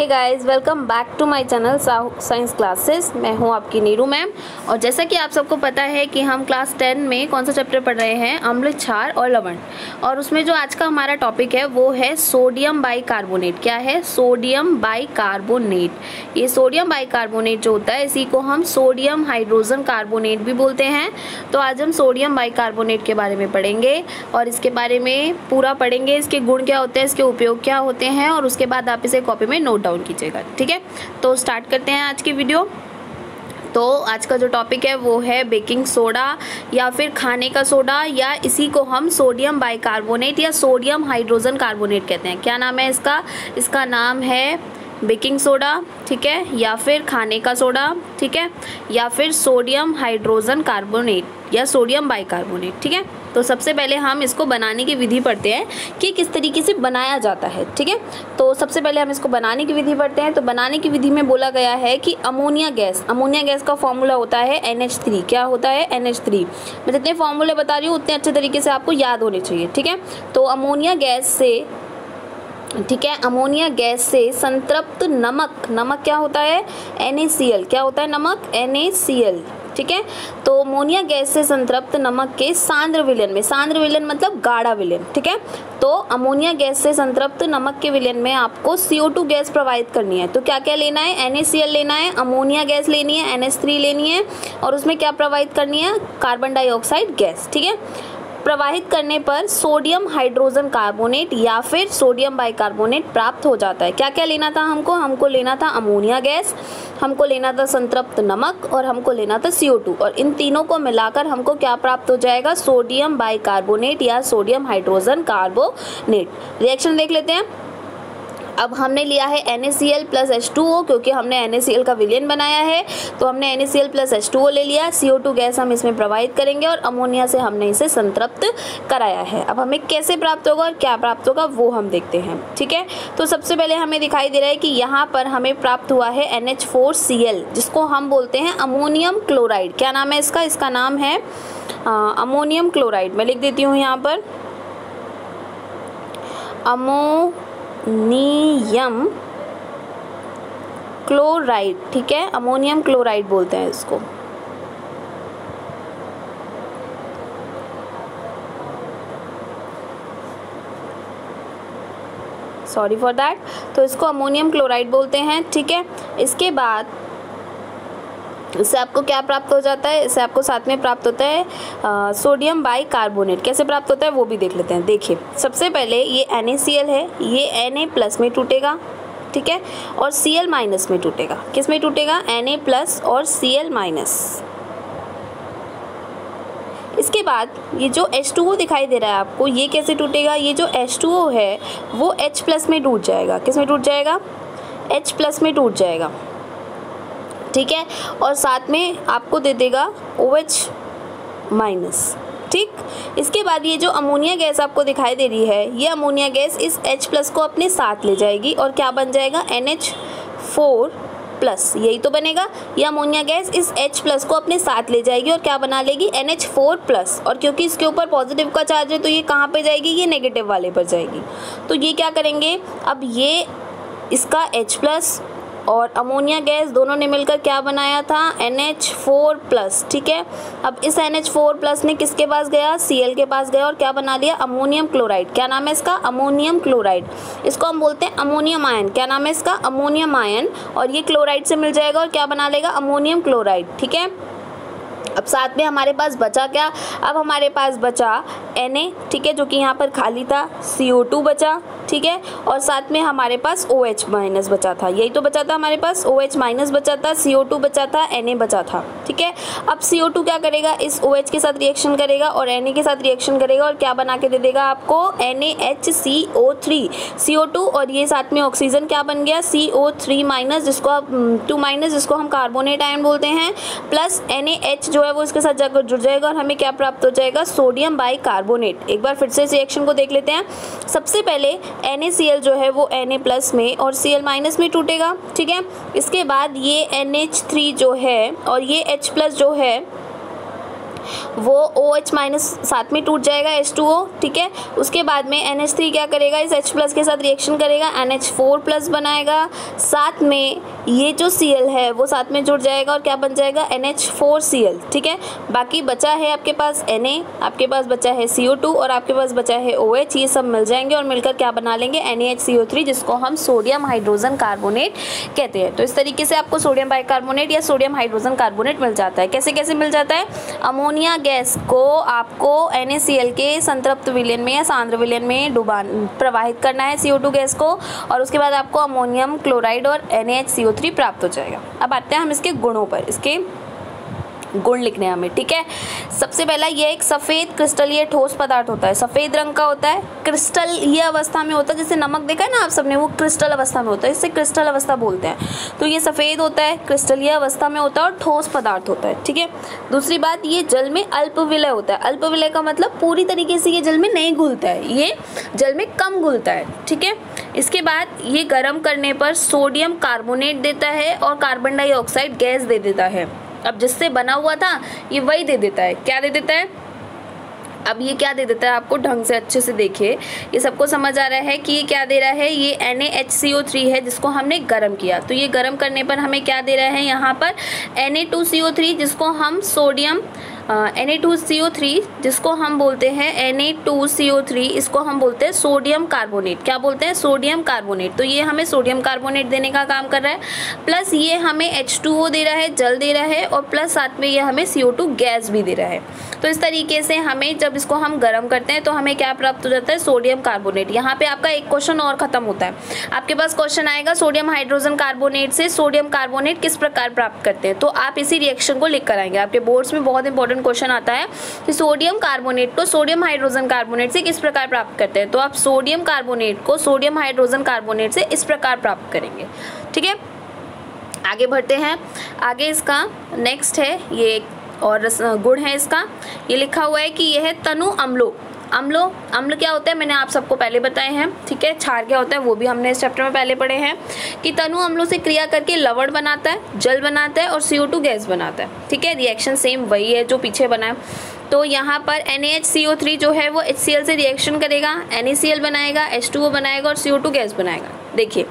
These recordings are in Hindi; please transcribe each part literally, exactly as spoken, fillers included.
Hey guys, welcome back to my channel Sahu science classes. मैं हूं आपकी नीरू मैम। और जैसा कि आप सबको पता है कि हम क्लास टेन में कौन सा चैप्टर पढ़ रहे हैं, अम्ल, क्षार और लवण। और उसमें जो आज का हमारा टॉपिक है वो है सोडियम बाई कार्बोनेट। क्या है? Sodium bicarbonate. ये सोडियम बाई कार्बोनेट जो होता है, इसी को हम सोडियम हाइड्रोजन कार्बोनेट भी बोलते हैं। तो आज हम सोडियम बाई कार्बोनेट के बारे में पढ़ेंगे और इसके बारे में पूरा पढ़ेंगे, इसके गुण क्या होते हैं, इसके उपयोग क्या होते हैं, और उसके बाद आप इसे कॉपी में नोट कीजिएगा। ठीक है, तो स्टार्ट करते हैं आज की वीडियो। तो आज का जो टॉपिक है वो है बेकिंग सोडा या फिर खाने का सोडा, या इसी को हम सोडियम बाई कार्बोनेट या सोडियम हाइड्रोजन कार्बोनेट कहते हैं। क्या नाम है इसका? इसका नाम है बेकिंग सोडा, ठीक है, या फिर खाने का सोडा, ठीक है, या फिर सोडियम हाइड्रोजन कार्बोनेट या सोडियम बाई कार्बोनेट। ठीक है, तो सबसे पहले हम इसको बनाने की विधि पढ़ते हैं कि किस तरीके से बनाया जाता है। ठीक है, तो सबसे पहले हम इसको बनाने की विधि पढ़ते हैं। तो बनाने की विधि में बोला गया है कि अमोनिया गैस, अमोनिया गैस का फॉर्मूला होता है एन एच थ्री। क्या होता है? N H three. मैं जितने फॉर्मूले बता रही हूँ उतने अच्छे तरीके से आपको याद होने चाहिए। ठीक है, तो अमोनिया गैस से, ठीक है, अमोनिया गैस से संतृप्त नमक, नमक क्या होता है? N A C L. क्या होता है नमक? N A C L. ठीक है, तो अमोनिया गैस से संतृप्त नमक के सांद्र विलयन में, सांद्र विलयन मतलब गाढ़ा विलयन, ठीक है, तो अमोनिया गैस से संतृप्त नमक के विलयन में आपको सी ओ टू गैस प्रवाहित करनी है। तो क्या क्या लेना है? एन ए सी एल लेना है, अमोनिया गैस लेनी है, एन एच थ्री लेनी है, और उसमें क्या प्रवाहित करनी है? Carbon dioxide gas. ठीक है, प्रवाहित करने पर सोडियम हाइड्रोजन कार्बोनेट या फिर सोडियम बाइकार्बोनेट प्राप्त हो जाता है। क्या क्या लेना था हमको? हमको लेना था अमोनिया गैस, हमको लेना था संतृप्त नमक, और हमको लेना था सी ओ टू। और इन तीनों को मिलाकर हमको क्या प्राप्त हो जाएगा? सोडियम बाइकार्बोनेट या सोडियम हाइड्रोजन कार्बोनेट। रिएक्शन देख लेते हैं। अब हमने लिया है N A C L plus H two O, क्योंकि हमने एन ए सी एल का विलयन बनाया है, तो हमने N A C L plus H two O ले लिया। सी ओ टू गैस हम इसमें प्रवाहित करेंगे और अमोनिया से हमने इसे संतृप्त कराया है। अब हमें कैसे प्राप्त होगा और क्या प्राप्त होगा वो हम देखते हैं। ठीक है, तो सबसे पहले हमें दिखाई दे रहा है कि यहाँ पर हमें प्राप्त हुआ है N H four C L, जिसको हम बोलते हैं अमोनियम क्लोराइड। क्या नाम है इसका? इसका नाम है आ, अमोनियम क्लोराइड। मैं लिख देती हूँ यहाँ पर अमो नियम क्लोराइड। ठीक है, अमोनियम क्लोराइड बोलते हैं इसको। Sorry for that. तो इसको अमोनियम क्लोराइड बोलते हैं। ठीक है, इसके बाद इससे आपको क्या प्राप्त हो जाता है? इससे आपको साथ में प्राप्त होता है आ, सोडियम बाई कार्बोनेट। कैसे प्राप्त होता है वो भी देख लेते हैं। देखिए, सबसे पहले ये एन ए सी एल है, ये Na प्लस में टूटेगा, ठीक है, और Cl माइनस में टूटेगा। किस में टूटेगा? Na प्लस और Cl माइनस। इसके बाद ये जो एच टू ओ दिखाई दे रहा है आपको, ये कैसे टूटेगा? ये जो एच टू ओ है वो H प्लस में टूट जाएगा। किस में टूट जाएगा? H प्लस में टूट जाएगा, ठीक है, और साथ में आपको दे देगा ओ एच माइनस। ठीक, इसके बाद ये जो अमोनिया गैस आपको दिखाई दे रही है, ये अमोनिया गैस इस H प्लस को अपने साथ ले जाएगी और क्या बन जाएगा? N H four plus. यही तो बनेगा। ये अमोनिया गैस इस H प्लस को अपने साथ ले जाएगी और क्या बना लेगी? N H four plus. और क्योंकि इसके ऊपर पॉजिटिव का चार्ज है तो ये कहाँ पर जाएगी? ये नेगेटिव वाले पर जाएगी। तो ये क्या करेंगे? अब ये इसका H प्लस और अमोनिया गैस दोनों ने मिलकर क्या बनाया था? N H four plus. ठीक है, अब इस एन एच फोर प्लस ने किसके पास गया? Cl के पास गया और क्या बना लिया? Ammonium chloride. क्या नाम है इसका? Ammonium chloride. इसको हम बोलते हैं अमोनियम आयन। क्या नाम है इसका? Ammonium ion. और ये क्लोराइड से मिल जाएगा और क्या बना लेगा? Ammonium chloride. ठीक है, अब साथ में हमारे पास बचा क्या? अब हमारे पास बचा Na, ठीक है, जो कि यहाँ पर खाली था, सी ओ टू बचा, ठीक है, और साथ में हमारे पास OH माइनस बचा था। यही तो बचा था हमारे पास, OH माइनस बचा था, सी ओ टू बचा था, Na बचा था। ठीक है, अब सी ओ टू क्या करेगा? इस OH के साथ रिएक्शन करेगा और Na के साथ रिएक्शन करेगा और क्या बना के दे देगा आपको? N A H C O three. C O two और ये साथ में ऑक्सीजन क्या बन गया? सी ओ थ्री माइनस, जिसको आप टू माइनस, जिसको हम कार्बोनेट आयन बोलते हैं, प्लस Na H जो है वो इसके साथ जाकर जुड़ जाएगा और हमें क्या प्राप्त हो जाएगा? Sodium bicarbonate. एक बार फिर से इस रिएक्शन को देख लेते हैं। सबसे पहले एन ए सी एल जो है वो Na प्लस में और Cl माइनस में टूटेगा, ठीक है, इसके बाद ये एन एच थ्री जो है और ये H प्लस जो है वो ओ एच माइनस साथ में टूट जाएगा एच टू ओ, ठीक है। उसके बाद में एन एच थ्री क्या करेगा, इस एच प्लस के साथ रिएक्शन करेगा, एन एच फोर प्लस बनाएगा, साथ में ये जो सी एल है वो साथ में जुड़ जाएगा और क्या बन जाएगा N H four C L, ठीक है। बाकी बचा है आपके पास एन ए, आपके पास बचा है सी ओ टू और आपके पास बचा है ओ एच, ये सब मिल जाएंगे और मिलकर क्या बना लेंगे N A H C O three, जिसको हम सोडियम हाइड्रोजन कार्बोनेट कहते हैं। तो इस तरीके से आपको सोडियम बाई कार्बोनेट या सोडियम हाइड्रोजन कार्बोनेट मिल जाता है। कैसे कैसे मिल जाता है, अमोनिया गैस को आपको एन ए सी एल के संतृप्त विलयन में या सांद्र विलयन में डुबा प्रवाहित करना है सी ओ टू गैस को, और उसके बाद आपको अमोनियम क्लोराइड और N A H C O three प्राप्त हो जाएगा। अब आते हैं हम इसके गुणों पर, इसके गुण लिखने हैं हमें, ठीक है। सबसे पहला यह एक सफ़ेद क्रिस्टलीय ठोस पदार्थ होता है, सफ़ेद रंग का होता है, क्रिस्टल ये अवस्था में होता है, जैसे नमक देखा है ना आप सबने, वो क्रिस्टल अवस्था में होता है, इससे क्रिस्टल अवस्था बोलते हैं। तो ये सफ़ेद होता है, क्रिस्टलीय अवस्था में होता है और ठोस पदार्थ होता है, ठीक है। दूसरी बात, ये जल में अल्पविलय होता है, अल्पविलय का मतलब पूरी तरीके से ये जल में नहीं घुलता है, ये जल में कम घुलता है, ठीक है। इसके बाद ये गर्म करने पर सोडियम कार्बोनेट देता है और कार्बन डाइऑक्साइड गैस दे देता है। अब जिससे बना हुआ था ये वही दे देता है, क्या दे देता है, अब ये क्या दे देता है, आपको ढंग से अच्छे से देखिए, ये सबको समझ आ रहा है कि ये क्या दे रहा है, ये N A H C O three है जिसको हमने गर्म किया, तो ये गर्म करने पर हमें क्या दे रहा है यहाँ पर N A two C O three, जिसको हम sodium N A two C O three जिसको हम बोलते हैं N A two C O three, इसको हम बोलते हैं सोडियम कार्बोनेट, क्या बोलते हैं सोडियम कार्बोनेट। तो ये हमें सोडियम कार्बोनेट देने का काम कर रहा है, प्लस ये हमें एच टू ओ दे रहा है, जल दे रहा है, और प्लस साथ में ये हमें सी ओ टू गैस भी दे रहा है। तो इस तरीके से हमें जब इसको हम गर्म करते हैं तो हमें क्या प्राप्त हो जाता है, सोडियम कार्बोनेट। यहाँ पर आपका एक क्वेश्चन और ख़त्म होता है, आपके पास क्वेश्चन आएगा सोडियम हाइड्रोजन कार्बोनेट से सोडियम कार्बोनेट किस प्रकार प्राप्त करते हैं, तो आप इसी रिएक्शन को लिख कर आएंगे। आपके बोर्ड्स में बहुत इंपॉर्टेंट क्वेश्चन आता है कि सोडियम कार्बोनेट को सोडियम हाइड्रोजन कार्बोनेट से किस प्रकार प्राप्त करते हैं, तो आप सोडियम कार्बोनेट को सोडियम हाइड्रोजन कार्बोनेट से इस प्रकार प्राप्त करेंगे, ठीक है। आगे बढ़ते हैं, आगे इसका नेक्स्ट है ये और गुण है इसका, ये लिखा हुआ है कि यह है तनु अम्लो। अम्लो अम्ल क्या होता है मैंने आप सबको पहले बताए हैं, ठीक है। क्षार क्या होता है वो भी हमने इस चैप्टर में पहले पढ़े हैं, कि तनु अम्लों से क्रिया करके लवण बनाता है, जल बनाता है और सी ओ टू गैस बनाता है, ठीक है। रिएक्शन सेम वही है जो पीछे बना है। तो यहाँ पर N A H C O three जो है वो एच सी एल से रिएक्शन करेगा, एन ए सी एल बनाएगा, एच टू ओ बनाएगा और सी ओ टू गैस बनाएगा। देखिए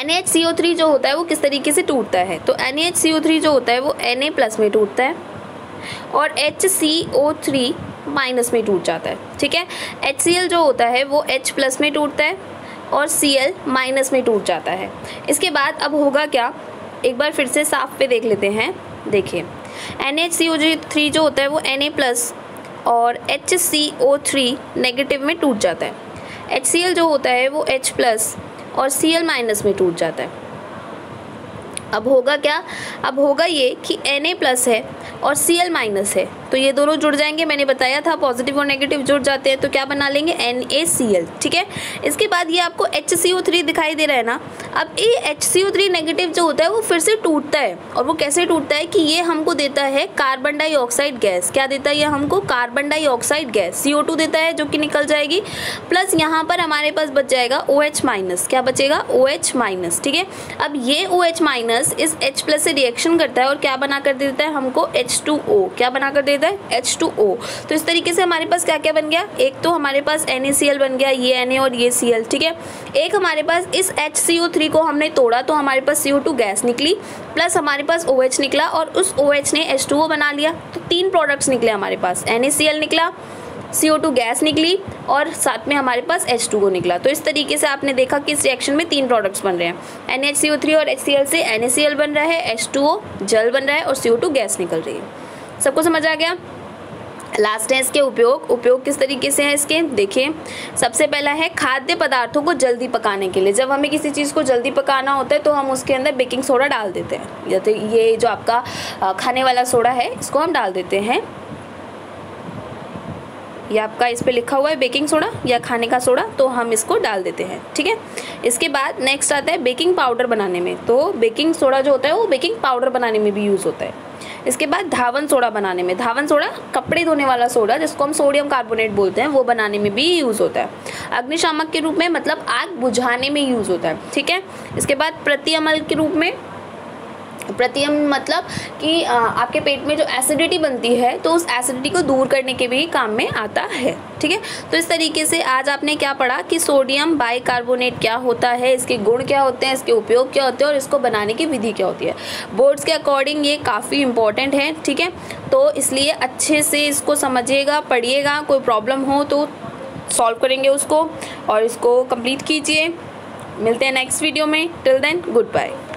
N A H C O three जो होता है वो किस तरीके से टूटता है, तो N A H C O three जो होता है वो Na प्लस में टूटता है और H C O three minus में टूट जाता है, ठीक है। एच सी एल जो होता है वो H प्लस में टूटता है और Cl माइनस में टूट जाता है। इसके बाद अब होगा क्या, एक बार फिर से साफ पे देख लेते हैं। देखिए N A H C O three जो होता है वो Na प्लस और H C O three negative में टूट जाता है, एच सी एल जो होता है वो H प्लस और Cl माइनस में टूट जाता है। अब होगा क्या, अब होगा ये कि Na प्लस है और Cl माइनस है, तो ये दोनों जुड़ जाएंगे, मैंने बताया था पॉजिटिव और नेगेटिव जुड़ जाते हैं, तो क्या बना लेंगे एन ए सी एल, ठीक है। इसके बाद ये आपको एच सी ओ थ्री दिखाई दे रहा है ना, अब ये H C O three negative जो होता है वो फिर से टूटता है, और वो कैसे टूटता है कि ये हमको देता है कार्बन डाइऑक्साइड गैस, क्या देता है ये हमको carbon dioxide gas C O two देता है जो कि निकल जाएगी, प्लस यहाँ पर हमारे पास बच जाएगा OH माइनस, क्या बचेगा OH माइनस, ठीक है। अब ये OH माइनस इस H प्लस से रिएक्शन करता है और क्या बना कर देता है हमको एच टू ओ, क्या बना कर एच टू ओ। तो इस तरीके से हमारे पास क्या क्या बन गया, एक तो हमारे पास एन ए सी एल बन गया, ये Na और ये Cl, ठीक है। एक हमारे पास इस एच सी ओ थ्री को हमने तोड़ा तो हमारे पास सी ओ टू गैस निकली, प्लस हमारे पास OH निकला और उस OH ने एच टू ओ बना लिया, तो तीन प्रोडक्ट्स निकले हमारे पास, एन ए सी एल निकला, सी ओ टू गैस निकली और साथ में हमारे पास एच टू ओ निकला। तो इस तरीके से आपने देखा कि इस रिएक्शन में तीन प्रोडक्ट्स बन रहे हैं, N A H C O three और एच सी एल से एन ए सी एल बन रहा है, एच टू ओ जल बन रहा है और सी ओ टू गैस निकल रही है। सबको समझ आ गया। लास्ट है इसके उपयोग, उपयोग किस तरीके से हैं इसके, देखिए सबसे पहला है खाद्य पदार्थों को जल्दी पकाने के लिए, जब हमें किसी चीज़ को जल्दी पकाना होता है तो हम उसके अंदर बेकिंग सोडा डाल देते हैं, या तो ये जो आपका खाने वाला सोडा है इसको हम डाल देते हैं, या आपका इस पे लिखा हुआ है बेकिंग सोडा या खाने का सोडा, तो हम इसको डाल देते हैं, ठीक है। इसके बाद नेक्स्ट आता है बेकिंग पाउडर बनाने में, तो बेकिंग सोडा जो होता है वो बेकिंग पाउडर बनाने में भी यूज़ होता है। इसके बाद धावन सोडा बनाने में, धावन सोडा कपड़े धोने वाला सोडा जिसको हम सोडियम कार्बोनेट बोलते हैं, वो बनाने में भी यूज़ होता है। अग्निशामक के रूप में मतलब आग बुझाने में यूज़ होता है, ठीक है। इसके बाद प्रतिअम्ल के रूप में प्रतियम मतलब कि आपके पेट में जो एसिडिटी बनती है तो उस एसिडिटी को दूर करने के भी काम में आता है। ठीक है, तो इस तरीके से आज आपने क्या पढ़ा कि सोडियम बाई कार्बोनेट क्या होता है, इसके गुण क्या होते हैं, इसके उपयोग क्या होते हैं और इसको बनाने की विधि क्या होती है। बोर्ड्स के अकॉर्डिंग ये काफ़ी इंपॉर्टेंट है। ठीक है, तो इसलिए अच्छे से इसको समझिएगा, पढ़िएगा, कोई प्रॉब्लम हो तो सॉल्व करेंगे उसको और इसको कंप्लीट कीजिए। मिलते हैं नेक्स्ट वीडियो में, टिल देन गुड बाय।